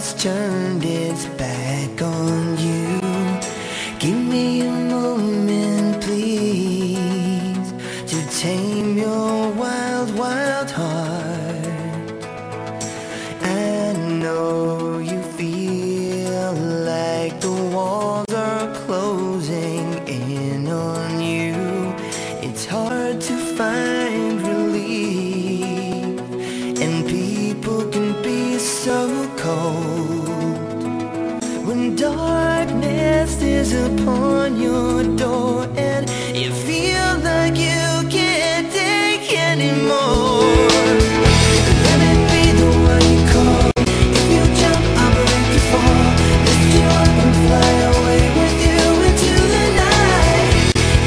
has turned its back on you. Give me a moment, please, to tame your wild, wild heart. I know you feel like the walls are closing in on you. It's hard to find relief, and people can be so cold when darkness is upon your door and you feel like you can't take anymore. Let me be the one you call. If you jump, I'll break you fall. Lift you up and fly away with you into the night.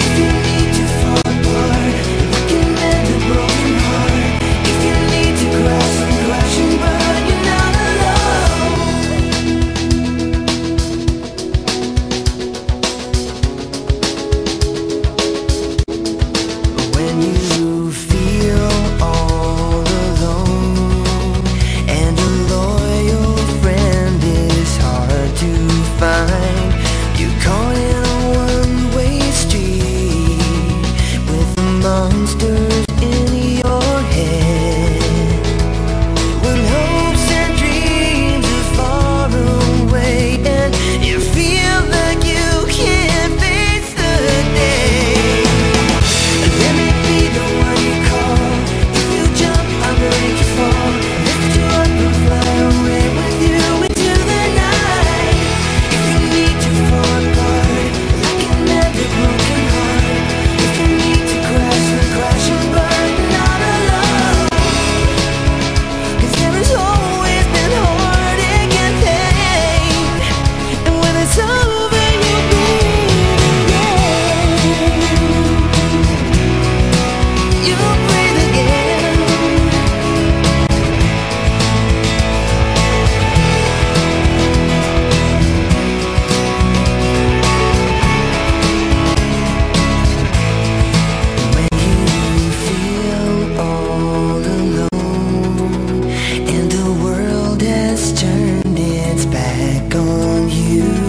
If you need to fall apart, we can mend a broken heart. If you need to crash and crash and burn, you're not alone. When you feel all alone and a loyal friend is hard to find, you call it a one-way street with a monster in your head. When hopes and dreams are far away and you feel like you can't face the day, let me be the one you call. If you jump, I'll break you fall. Lift you up and fly away with you into the night. If you need to fall apart, I can mend a broken heart. If you need to crash, then crash and burn. You're not alone, 'cause there has always been heartache and pain, and when it's over, you'll be again. You'll breathe again. When you feel all alone and the world has turned its back on you,